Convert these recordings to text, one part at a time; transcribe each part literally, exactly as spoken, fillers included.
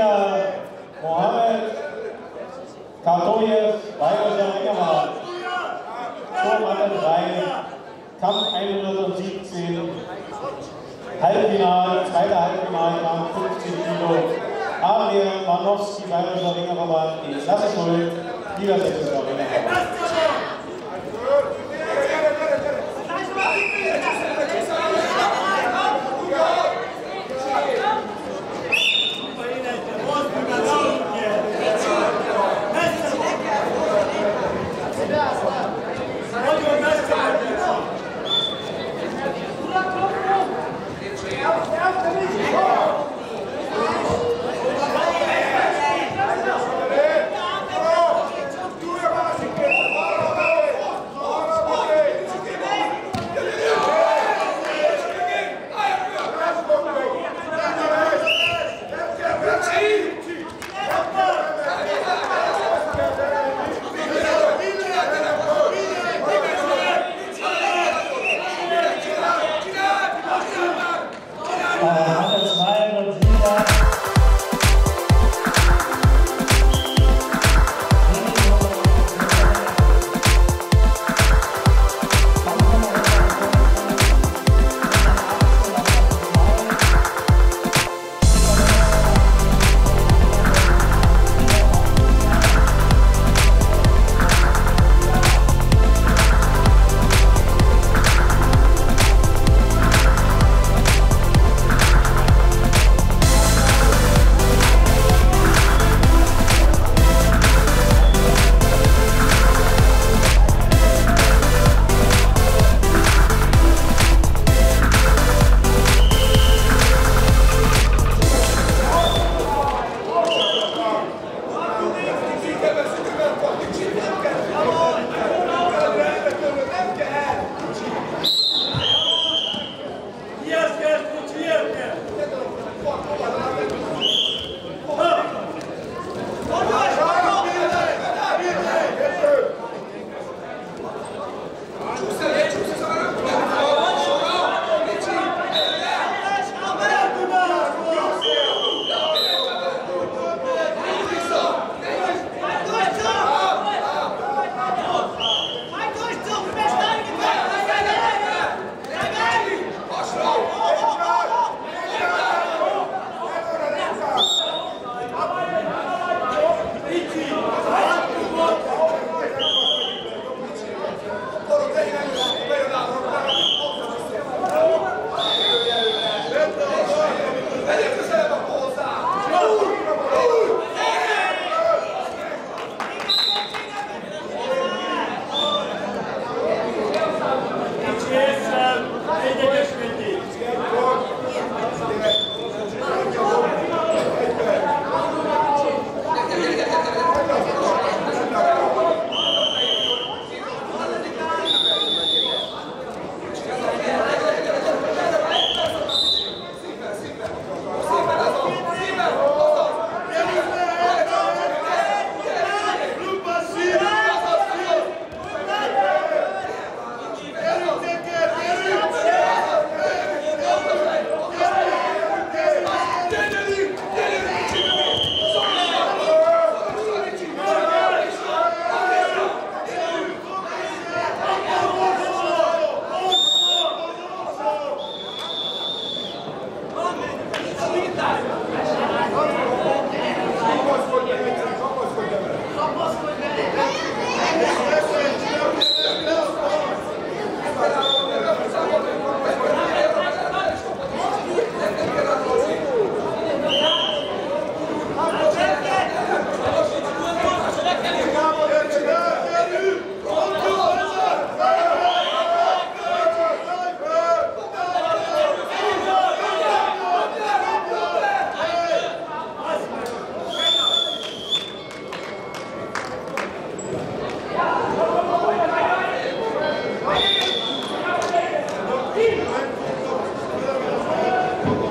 الرياضية محمد Kartoyev bei Deutscher Ringerbund. Vor allen drei, Kampf hundertsiebzehn, Halbfinale, zweiter Halbfinale, Kampf fünfzig Kilo. Arne Wannhofs bei Deutscher Ringerbund, die Klasse null, Niedersächsischer Ringerbund.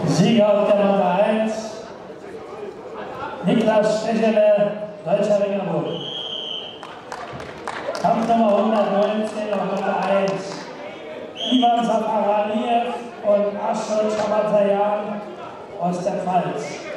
Sieger auf der Nummer eins, Niklas Stechele, Deutscher Ringerbund. Kampf Nummer hundertneunzehn auf Nummer eins, Ivan Safaradiev und Aschol Chamatajan aus der Pfalz.